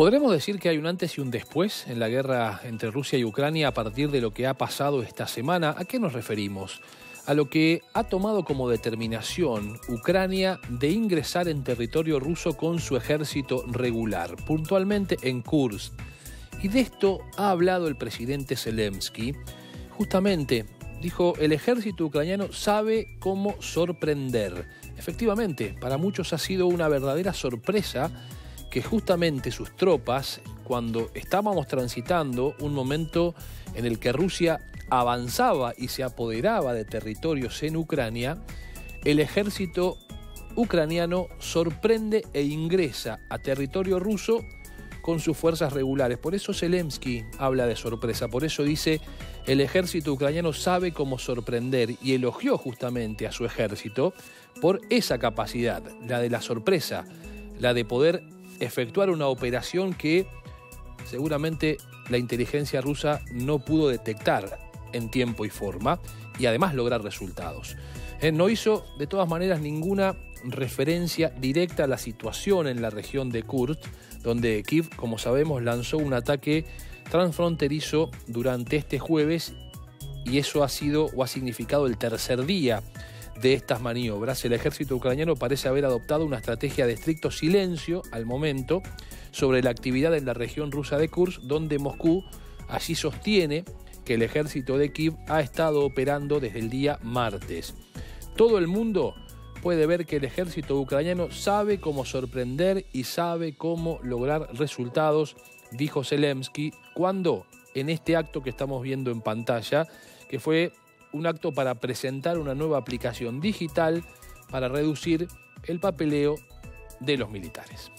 ¿Podremos decir que hay un antes y un después en la guerra entre Rusia y Ucrania a partir de lo que ha pasado esta semana? ¿A qué nos referimos? A lo que ha tomado como determinación Ucrania de ingresar en territorio ruso con su ejército regular, puntualmente en Kursk. Y de esto ha hablado el presidente Zelensky. Justamente dijo, el ejército ucraniano sabe cómo sorprender. Efectivamente, para muchos ha sido una verdadera sorpresa que justamente sus tropas, cuando estábamos transitando un momento en el que Rusia avanzaba y se apoderaba de territorios en Ucrania, el ejército ucraniano sorprende e ingresa a territorio ruso con sus fuerzas regulares. Por eso Zelensky habla de sorpresa, por eso dice el ejército ucraniano sabe cómo sorprender y elogió justamente a su ejército por esa capacidad, la de la sorpresa, la de poder efectuar una operación que seguramente la inteligencia rusa no pudo detectar en tiempo y forma y además lograr resultados. No hizo de todas maneras ninguna referencia directa a la situación en la región de Kursk, donde Kiev, como sabemos, lanzó un ataque transfronterizo durante este jueves y eso ha sido o ha significado el tercer día de estas maniobras. El ejército ucraniano parece haber adoptado una estrategia de estricto silencio al momento sobre la actividad en la región rusa de Kursk, donde Moscú así sostiene que el ejército de Kiev ha estado operando desde el día martes. Todo el mundo puede ver que el ejército ucraniano sabe cómo sorprender y sabe cómo lograr resultados, dijo Zelensky, cuando en este acto que estamos viendo en pantalla, que fue un acto para presentar una nueva aplicación digital para reducir el papeleo de los militares.